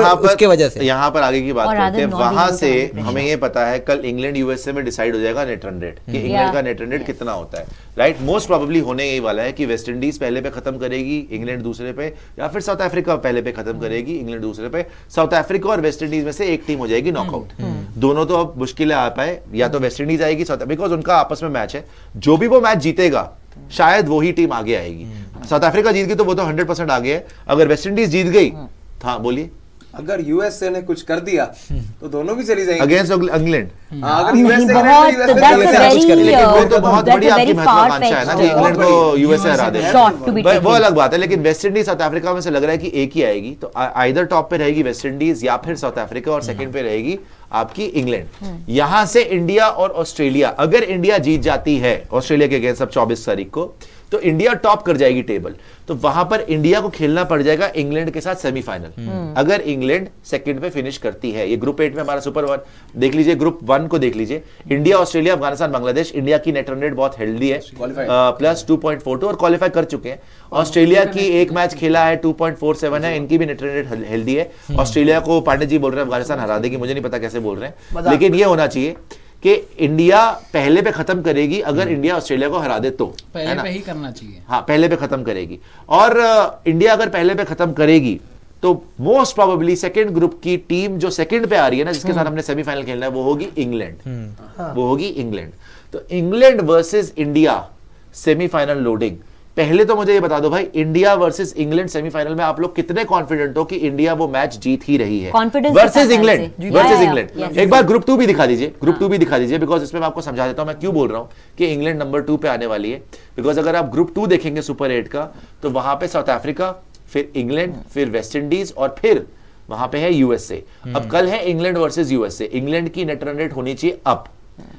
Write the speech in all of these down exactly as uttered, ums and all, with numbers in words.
यहाँ पर उसके वजह से यहाँ पर आगे की बात करते हैं। वहां से हमें ये पता है कल इंग्लैंड यूएसए में डिसाइड हो जाएगा नेट रन रेट कि इंग्लैंड का नेट रन रेट कितना होता है। राइट, मोस्ट प्रोबेबली होने यही वाला है कि वेस्ट इंडीज पहले पे खत्म करेगी, इंग्लैंड दूसरे पे, या फिर साउथ अफ्रीका पहले पे खत्म करेगी, इंग्लैंड दूसरे पे। साउथ अफ्रीका और वेस्ट इंडीज में से एक टीम हो जाएगी नॉकआउट। दोनों तो अब मुश्किल आ पाए, या तो वेस्ट इंडीज आएगी साउथ, बिकॉज उनका आपस में मैच है। जो भी वो मैच जीतेगा शायद वो ही टीम आगे आएगी। साउथ अफ्रीका जीत गई तो वो तो हंड्रेड परसेंट आगे है। अगर वेस्ट इंडीज जीत गई, हाँ बोलिए, अगर यूएसए ने कुछ कर दिया तो दोनों भी चली जाएंगे अगेंस्ट इंग्लैंड। अगर यूएसए ने वो तो बहुत बड़ी आपकी महत्वाकांक्षा है ना कि इंग्लैंड को यूएसए हरा दे, वो अलग बात है। लेकिन वेस्ट इंडीज साउथ अफ्रीका में से लग रहा है कि एक ही आएगी, तो आइदर टॉप पे रहेगी वेस्ट इंडीज या फिर साउथ अफ्रीका, और सेकंड पे रहेगी आपकी इंग्लैंड। यहां से इंडिया और ऑस्ट्रेलिया, अगर इंडिया जीत जाती है ऑस्ट्रेलिया के अगेंस्ट अब चौबीस तारीख को, तो इंडिया टॉप कर जाएगी टेबल। तो वहां पर इंडिया को खेलना पड़ जाएगा इंग्लैंड के साथ सेमीफाइनल, अगर इंग्लैंड सेकंड पे फिनिश करती है। ये ग्रुप एट में हमारा सुपर वन देख लीजिए, ग्रुप वन को देख लीजिए, India, Australia, Afghanistan, Bangladesh. India की नेट रन रेट बहुत हेल्दी है, plus two point four two, और क्वालिफाई कर चुके हैं। ऑस्ट्रेलिया की एक मैच खेला है, टू पॉइंट फोर सेवन है, इनकी भी नेट रन रेट हेल्दी है। ऑस्ट्रेलिया को पांडे जी बोल रहे हैं अफगानिस्तान हरा देगी, मुझे नहीं पता कैसे बोल रहे हैं, लेकिन ये होना चाहिए कि इंडिया पहले पे खत्म करेगी। अगर इंडिया ऑस्ट्रेलिया को हरा दे तो पहले पे ही करना चाहिए, हाँ पहले पे खत्म करेगी। और इंडिया अगर पहले पे खत्म करेगी तो मोस्ट प्रोबेबली सेकंड ग्रुप की टीम जो सेकंड पे आ रही है ना, जिसके साथ हमने सेमीफाइनल खेलना है, वो होगी इंग्लैंड, वो होगी इंग्लैंड। तो England versus India semifinal loading. पहले तो मुझे ये बता दो भाई, इंडिया वर्सेस इंग्लैंड सेमीफाइनल में आप लोग कितने कॉन्फिडेंट हो कि इंडिया वो मैच जीत ही रही है? Versus England, versus England. एक बार ग्रुप टू भी दिखा दीजिए, ग्रुप टू भी दिखा दीजिए, बिकॉज इसमें मैं आपको समझा देता हूं मैं क्यों बोल रहा हूं कि इंग्लैंड नंबर टू पे आने वाली है। बिकॉज अगर आप ग्रुप टू देखेंगे सुपर एट का, तो वहां पर साउथ अफ्रीका, फिर इंग्लैंड, फिर वेस्ट इंडीज, और फिर वहां पर है यूएसए। अब कल है इंग्लैंड वर्सेज यूएसए। इंग्लैंड की नेट रन रेट होनी चाहिए अप,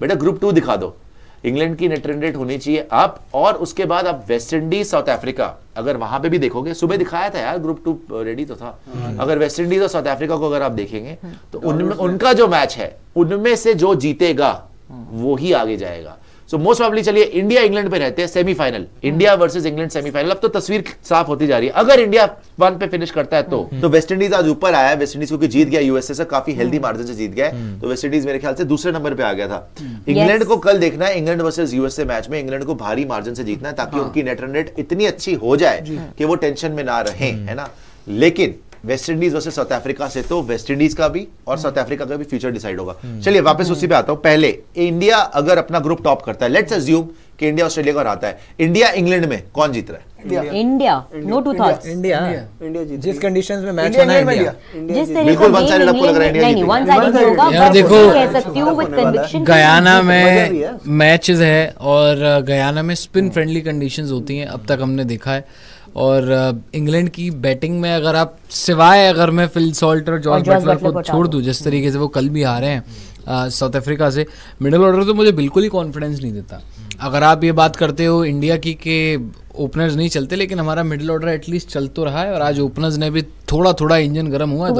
बेटा ग्रुप टू दिखा दो, इंग्लैंड की नेट रन रेट होनी चाहिए आप, और उसके बाद आप वेस्ट इंडीज, साउथ अफ्रीका, अगर वहां पे भी देखोगे, सुबह दिखाया था यार ग्रुप टू रेडी तो था। अगर वेस्ट इंडीज और साउथ अफ्रीका को अगर आप देखेंगे तो उनमें उनका जो मैच है उनमें से जो जीतेगा वो ही आगे जाएगा। सो मोस्ट प्रोबेबली चलिए इंडिया इंग्लैंड पे रहते हैं semifinal, India versus England semifinal. अब तो तस्वीर साफ होती जा रही है, अगर इंडिया वन पे फिनिश करता है तो तो वेस्ट इंडीज आज ऊपर आया है। वेस्ट इंडीज क्योंकि जीत गया यूएसए से, काफी हेल्दी मार्जिन से जीत गया है, तो वेस्ट इंडीज मेरे ख्याल से दूसरे नंबर पे आ गया था। इंग्लैंड को कल देखना है, इंग्लैंड वर्सेज यूएसए मैच में इंग्लैंड को भारी मार्जिन से जीतना है ताकि उनकी नेट रन रेट इतनी अच्छी हो जाए कि वो टेंशन में ना रहे, है ना। लेकिन West Indies versus South Africa से तो वेस्ट इंडीज का भी और साउथ अफ्रीका का भी फ्यूचर डिसाइड होगा। चलिए वापस उसी पे आता हूं। पहले इंडिया अगर अपना ग्रुप टॉप करता है, लेट्स अस्यूम कि इंडिया ऑस्ट्रेलिया को हराता है, इंडिया इंग्लैंड में कौन जीत रहा है? India, no two thoughts. India India जिस कंडीशंस में मैच होना है, इंडिया जिस बिल्कुल वन साइडेड आपको लग रहा है इंडिया नहीं वन साइडेड होगा। यार देखो, कह सकती हूं विद कन्विक्शन, गयाना में मैचेस है और गयाना में स्पिन फ्रेंडली कंडीशंस होती हैं, अब तक हमने देखा है। और इंग्लैंड की बैटिंग में अगर आप सिवाय अगर मैं फिल सॉल्ट और जॉर्ज बटलर को छोड़ दूं, जिस तरीके से वो कल भी आ रहे हैं साउथ अफ्रीका से, मिडिल ऑर्डर तो मुझे बिल्कुल ही कॉन्फिडेंस नहीं देता। अगर आप ये बात करते हो इंडिया की के ओपनर्स नहीं चलते, लेकिन हमारा मिडिल ऑर्डर एटलीस्ट चल तो रहा है, और आज ओपनर्स ने भी थोड़ा थोड़ा इंजन गर्म हुआ है।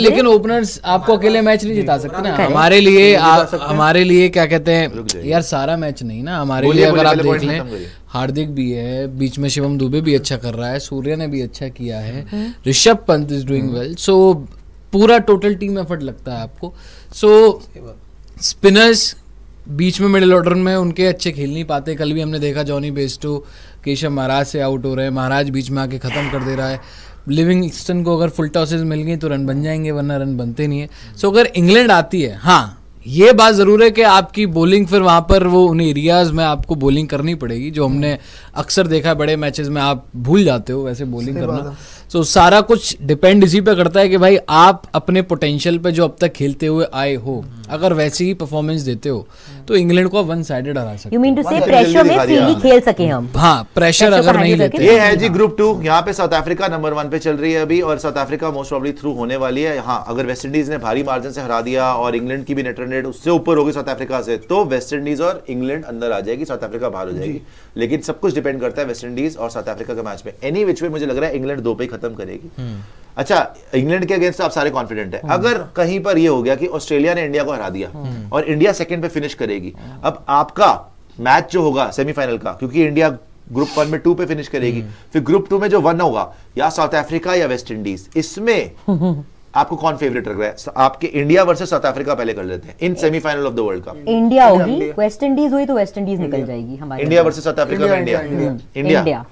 लेकिन ओपनर्स आपको अकेले मैच नहीं जिता सकते ना। हमारे लिए हमारे लिए क्या कहते हैं यार, सारा मैच नहीं ना हमारे लिए। अगर आप देख लें, हार्दिक भी है, बीच में शिवम दुबे भी अच्छा कर रहा है, सूर्या ने भी अच्छा किया है, Rishabh Pant is doing well. So पूरा टोटल टीम एफर्ट लगता है आपको। सो स्पिनर्स बीच में मिडिल ऑर्डर में उनके अच्छे खेल नहीं पाते। कल भी हमने देखा जॉनी बेस्टो, केशव महाराज से आउट हो रहे हैं, महाराज बीच में आके ख़त्म कर दे रहा है। लिविंगस्टन को अगर फुल टॉसेस मिल गई तो रन बन जाएंगे, वरना रन बनते नहीं है। सो अगर इंग्लैंड आती है, हाँ ये बात ज़रूर है कि आपकी बॉलिंग फिर वहाँ पर वो उन एरियाज़ में आपको बॉलिंग करनी पड़ेगी, जो हमने अक्सर देखा है बड़े मैचेस में आप भूल जाते हो वैसे बॉलिंग करना। सो so, सारा कुछ डिपेंड इसी पे करता है कि भाई आप अपने पोटेंशियल पे जो अब तक खेलते हुए आए हो, अगर वैसी ही परफॉर्मेंस देते हो तो इंग्लैंड को वन साइडेड हरा सकते। You mean to say pressure में फ्रीली खेल सके हम? हाँ, प्रेशर अगर नहीं लेते। ये है जी ग्रुप टू, यहाँ पे साउथ अफ्रीका नंबर वन पे चल रही है अभी, और South Africa most probably through होने वाली है। हाँ अगर वेस्ट इंडीज ने भारी मार्जिन से हरा दिया और इंग्लैंड की भी नेट रन रेट उससे ऊपर होगी साउथ अफ्रीका से, तो वेस्ट इंडीज और इंग्लैंड अंदर आ जाएगी, साउथ अफ्रीका बाहर हो जाएगी। लेकिन सब कुछ डिपेंड करता है वेस्ट इंडीज और साउथ अफ्रीका के मैच में। एनी विच वे मुझे लग रहा है इंग्लैंड दो पे खत्म करेगी। अच्छा, इंग्लैंड के अगेंस्ट आप सारे कॉन्फिडेंट है। अगर कहीं पर यह हो गया कि ऑस्ट्रेलिया ने इंडिया को हरा दिया और इंडिया सेकंड पे फिनिश करेगी, अब आपका मैच जो होगा सेमीफाइनल का, क्योंकि इंडिया ग्रुप वन में टू पे फिनिश करेगी, फिर ग्रुप टू में जो वन होगा या साउथ अफ्रीका या वेस्ट इंडीज, इसमें आपको कौन फेवरेट लग रहा है? आपके इंडिया वर्सेस साउथ अफ्रीका पहले कर लेते हैं इन semifinal of the world cup. India होगी, वेस्ट इंडीज हुई तो वेस्ट इंडीज निकल जाएगी हमारे। इंडिया वर्सेस साउथ अफ्रीका में इंडिया, इंडिया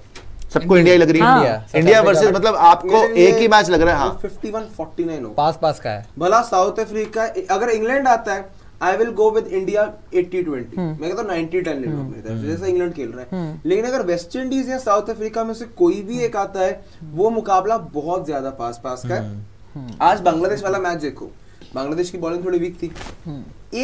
सबको इंडिया ही लग रही है। इंडिया इंडिया वर्सेस मतलब आपको एक ही मैच लग रहा है। फिफ्टी वन फोर्टी नाइन हो पास पास का है भला। साउथ अफ्रीका अगर इंग्लैंड आता है I will go with India eighty twenty, मैं कहता हूं नाइंटी टेन ले लो मेरे तरफ से, जैसा इंग्लैंड खेल रहा है। लेकिन अगर वेस्ट इंडीज या साउथ अफ्रीका में से कोई भी एक आता है वो मुकाबला बहुत ज्यादा पास पास का है। आज बांग्लादेश वाला मैच देखो, बांग्लादेश की बॉलिंग थोड़ी वीक थी,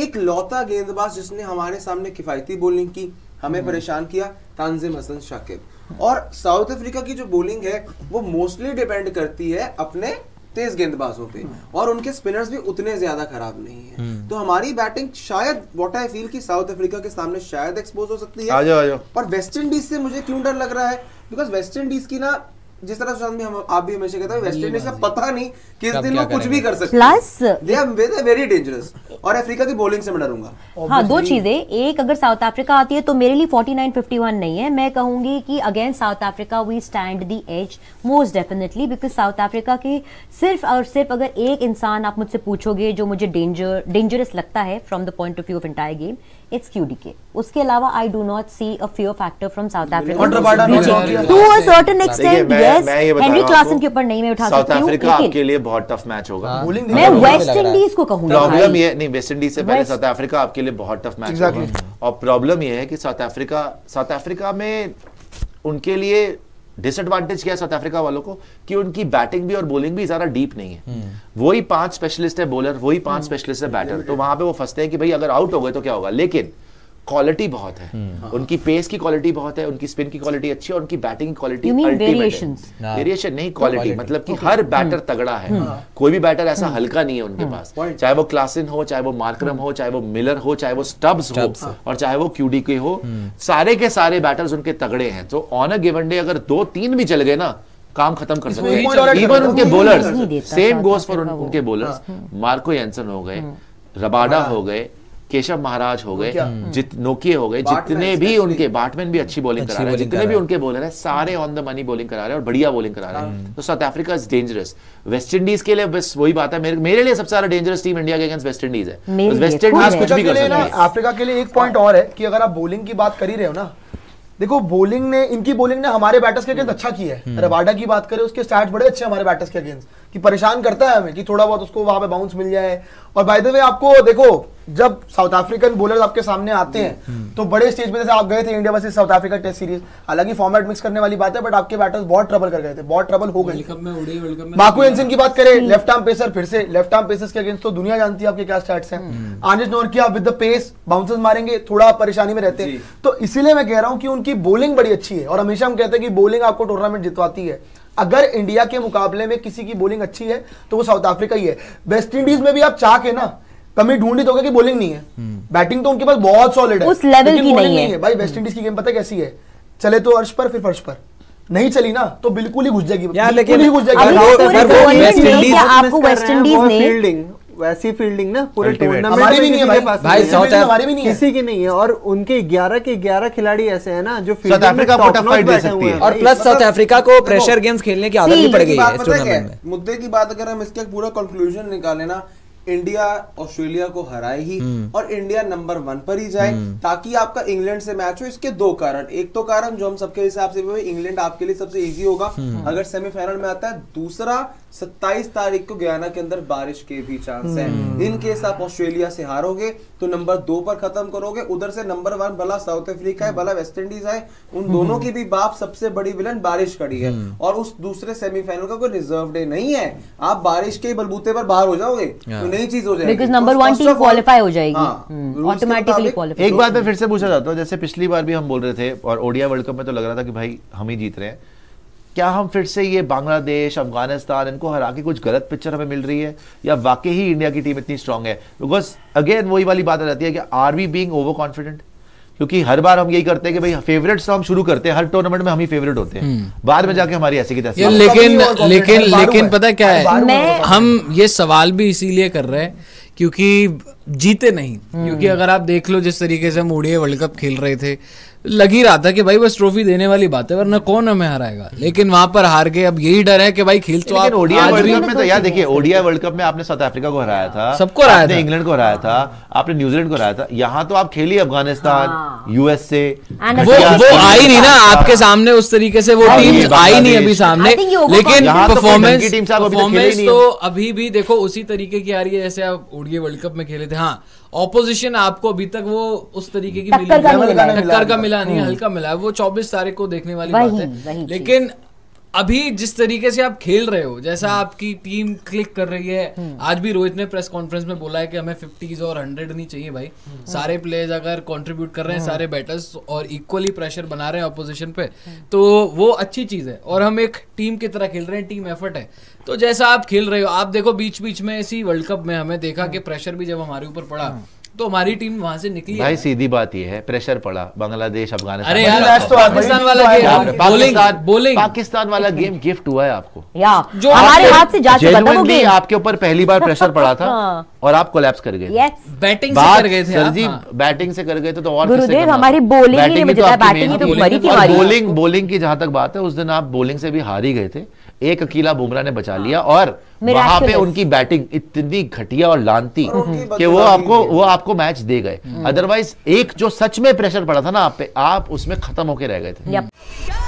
एक लौता गेंदबाज जिसने हमारे सामने किफायती बॉलिंग की, हमें परेशान किया, तानजीम हसन शाकिब। और साउथ अफ्रीका की जो बॉलिंग है वो मोस्टली डिपेंड करती है अपने तेज गेंदबाजों पे, और उनके स्पिनर्स भी उतने ज्यादा खराब नहीं है। तो हमारी बैटिंग शायद व्हाट आई फील कि साउथ अफ्रीका के सामने शायद एक्सपोज हो सकती है। आजो, आजो। पर वेस्ट इंडीज से मुझे क्यों डर लग रहा है, बिकॉज वेस्ट इंडीज की ना, जिस तरह से हम आप भी हमेशा कहते हैं, वेस्ट इंडीज का पता नहीं किस दिन वो कुछ भी कर सकते हैं। They are very dangerous. और अफ्रीका की बॉलिंग से मैं डरूंगा। हाँ, दो चीजें, एक अगर साउथ अफ्रीका आती है तो मेरे लिए फोर्टी नाइन फिफ्टी वन नहीं है, मैं कहूंगी कि against South Africa we stand the edge most definitely, because South Africa के सिर्फ और सिर्फ अगर एक इंसान आप मुझसे पूछोगे जो मुझे डेंजर डेंजरस लगता है from the point of view of entire game, it's QDK. उसके अलावा I do not see a fear factor from South Africa to a certain extent. Yes, Henry Klaasen के ऊपर नहीं मैं उठा सकती हूं। साउथ अफ्रीका आपके लिए बहुत टफ मैच होगा। मैं वेस्ट इंडीज को कहूंगा प्रॉब्लम ये नहीं, वेस्ट इंडीज से पहले साउथ अफ्रीका आपके लिए बहुत टफ मैच होगा। और प्रॉब्लम ये है कि साउथ अफ्रीका साउथ अफ्रीका में उनके लिए डिसएडवांटेज क्या है साउथ अफ्रीका वालों को, कि उनकी बैटिंग भी और बॉलिंग भी ज्यादा डीप नहीं है। वही पांच स्पेशलिस्ट है बॉलर, वही पांच स्पेशलिस्ट है बैटर, तो वहां पे वो फंसते हैं कि भाई अगर आउट हो गए तो क्या होगा। लेकिन क्वालिटी बहुत है, उनकी पेस की क्वालिटी बहुत है, उनकी स्पिन की क्वालिटी अच्छी है, उनकी बैटिंग की क्वालिटी वेरिएशन नहीं, क्वालिटी मतलब कि हर बैटर तगड़ा है, कोई भी बैटर ऐसा हल्का नहीं है उनके पास, चाहे वो क्लासन हो, चाहे वो मार्करम हो, चाहे वो मिलर हो, चाहे वो स्टब्स हो और चाहे वो क्यूडी के हो, सारे के सारे बैटर्स उनके तगड़े हैं। तो ऑन अ गिवन डे अगर दो तीन भी चल गए ना, काम खत्म कर सकते हैं। इवन उनके बॉलर्स, सेम गोज फॉर उनके बॉलर्स, मार्को येनसन हो गए, रबाडा हो गए, केशव महाराज हो गए, जित नोकिये हो गए, जितने भी उनके बैटमैन भी अच्छी बॉलिंग करा रहे हैं, जितने भी उनके बॉलर हैं सारे ऑन द मनी बॉलिंग करा रहे हैं और बढ़िया बॉलिंग करा रहे हैं। तो South Africa is dangerous. West Indies के लिए बस वही बात है, मेरे, मेरे लिए सबसे ज्यादा डेंजरस टीम इंडिया के अगेंस्ट वेस्ट इंडीज है। वेस्ट इंडीज कुछ भी कर सकती है। अफ्रीका के लिए एक पॉइंट और है कि अगर आप बॉलिंग की बात कर ही रहे हो ना, देखो बॉलिंग ने इनकी बॉलिंग ने हमारे बैटर्स के अगेंस्ट अच्छा किया है। रबाडा की बात करें, उसके स्टार्ट बड़े अच्छे हमारे बैटर्स के अगेंस्ट, कि परेशान करता है हमें कि थोड़ा बहुत उसको वहां पे बाउंस मिल जाए। और बाय द वे आपको देखो, जब साउथ अफ्रीकन बॉलर आपके सामने आते हैं तो बड़े स्टेज में, जैसे आप गए थे India versus South Africa test series, हालांकि फॉर्मेट मिक्स करने वाली बात है, बट आपके बैटर्स बहुत ट्रबल कर गए थे, बहुत ट्रबल हो गए। मार्को येनसन की बात करें, लेफ्ट आर्म पेसर, फिर से लेफ्ट आर्म पेसर्स के अगेंस्ट तो दुनिया जानती है आपके क्या स्टैट्स हैं। Anrich Nortje with the pace bouncers मारेंगे, थोड़ा परेशानी में रहते हैं। तो इसीलिए मैं कह रहा हूं कि उनकी बॉलिंग बड़ी अच्छी है, और हमेशा हम कहते हैं कि बॉलिंग आपको टूर्नामेंट जितवाती है। अगर इंडिया के मुकाबले में किसी की बॉलिंग अच्छी है तो वो साउथ अफ्रीका ही है। वेस्ट इंडीज में भी आप चाह के ना कमी ढूंढी दोगे कि बॉलिंग नहीं है, बैटिंग तो उनके पास बहुत सॉलिड है, उस लेवल की नहीं है। भाई वेस्ट इंडीज की गेम पता कैसी है, चले तो अर्श पर फिर फर्श पर, नहीं चली ना तो बिल्कुल ही घुस जाएगी। आपको वेस्ट इंडीज ने वैसी फील्डिंग ना पूरे टूर्नामेंट में नहीं है, किसी की नहीं है। और उनके ग्यारह के ग्यारह खिलाड़ी ऐसे हैं ना जो साउथ अफ्रीका को टफ फाइट दे सकती है, और प्लस साउथ अफ्रीका को प्रेशर गेम्स खेलने की आदत भी पड़ गई है इस टूर्नामेंट में। मुद्दे की बात अगर हम इसका पूरा कंक्लूजन निकालें ना, इंडिया ऑस्ट्रेलिया को हराए ही और इंडिया नंबर वन पर ही जाए, ताकि आपका इंग्लैंड से मैच हो। इसके दो कारण, एक तो कारण जो हम सबके हिसाब से इंग्लैंड आपके लिए सबसे इजी होगा अगर सेमीफाइनल में आता है, दूसरा सत्ताईस तारीख को गयाना के अंदर बारिश के भी चांस है। इन केस आप ऑस्ट्रेलिया से हारोगे तो नंबर दो पर खत्म करोगे, उधर से नंबर वन भला साउथ अफ्रीका है भला वेस्ट इंडीज है, उन दोनों की भी बाप सबसे बड़ी विलन बारिश खड़ी है। और उस दूसरे सेमीफाइनल का कोई रिजर्व डे नहीं है, आप बारिश के बलबूते पर बाहर हो जाओगे, नई चीज हो जाएगी, because number one team qualify हो जाएगी ऑटोमेटिकली क्वालिफाई। एक बात मैं फिर से पूछना चाहता हूँ, जैसे पिछली बार भी हम बोल रहे थे और ओडिया वर्ल्ड कप में तो लग रहा था कि भाई हम ही जीत रहे हैं, क्या हम फिर से ये बांग्लादेश अफगानिस्तान इनको हरा के कुछ गलत पिक्चर हमें मिल रही है, या वाकई ही इंडिया की टीम इतनी स्ट्रांग है? बिकॉज अगेन वही वाली बात आ जाती है कि are we being over confident, क्योंकि हर बार हम यही करते हैं कि भाई फेवरेट से हम शुरू करते हैं, हर टूर्नामेंट में हम ही फेवरेट होते हैं, बाद में जाके हमारी ऐसी की तैसी। लेकिन लेकिन लेकिन पता क्या है, हम ये सवाल भी इसीलिए कर रहे हैं क्योंकि जीते नहीं, क्योंकि अगर आप देख लो जिस तरीके से हम ओडीआई वर्ल्ड कप खेल रहे थे, लग ही रहा था कि भाई बस ट्रॉफी देने वाली बात है, वरना कौन हमें हराएगा। लेकिन वहां पर हार गए। अब यही डर है कि भाई खेल तो आप ओडीआई वर्ल्ड कप में तो यार देखिए, ओडीआई वर्ल्ड कप में आपने साउथ अफ्रीका को हराया था, सबको हराया था, इंग्लैंड को हराया था, आपने न्यूजीलैंड को हराया था। यहाँ तो आप खेली अफगानिस्तान, यूएस से, वो वो आई नहीं ना आपके सामने उस तरीके से, वो टीम आई नहीं अभी सामने। लेकिन परफॉर्मेंस परफॉर्मेंस तो अभी भी देखो उसी तरीके की आ रही है जैसे आप ओडीआई वर्ल्ड कप में खेले थे। हाँ, ऑपोजिशन आपको अभी तक वो उस तरीके की टक्कर का मिला नहीं, हल्का मिला। वो चौबीस तारीख को देखने वाली बात है। लेकिन अभी जिस तरीके से आप खेल रहे हो, जैसा आपकी टीम क्लिक कर रही है, आज भी रोहित ने प्रेस कॉन्फ्रेंस में बोला है कि हमें फिफ्टीज और हंड्रेड नहीं चाहिए भाई, सारे प्लेयर्स अगर कंट्रीब्यूट कर रहे हैं, सारे बैटर्स, और इक्वली प्रेशर बना रहे हैं ऑपोजिशन पे, तो वो अच्छी चीज है। और हम एक टीम की तरह खेल रहे हैं, टीम एफर्ट है। तो जैसा आप खेल रहे हो, आप देखो बीच बीच में इसी वर्ल्ड कप में हमें देखा कि प्रेशर भी जब हमारे ऊपर पड़ा तो हमारी टीम वहां से निकली भाई है। सीधी बात ये है, प्रेशर पड़ा बांग्लादेश अफगानिस्तान, अरे यार आज तो पाकिस्तान वाला गेम, बॉलिंग बॉलिंग पाकिस्तान वाला गेम गिफ्ट हुआ है आपको, जो हमारे हाथ से जा चुका था वो गेम। आपके ऊपर पहली बार प्रेशर पड़ा था और आप कोलैप्स कर गए, बैटिंग से कर गए थे सर जी, बैटिंग से कर गए थे। तो और गुरुदेव हमारी बॉलिंग ही मुझे बैटिंग ही तो मरी थी हमारी। बॉलिंग बॉलिंग की जहां तक बात है, उस दिन आप बॉलिंग से भी हार ही गए थे, एक अकेला बुमराह ने बचा लिया। और वहां पे उनकी बैटिंग इतनी घटिया और लानती कि वो आपको वो आपको मैच दे गए। अदरवाइज एक जो सच में प्रेशर पड़ा था ना आप पे, आप उसमें खत्म होके रह गए थे।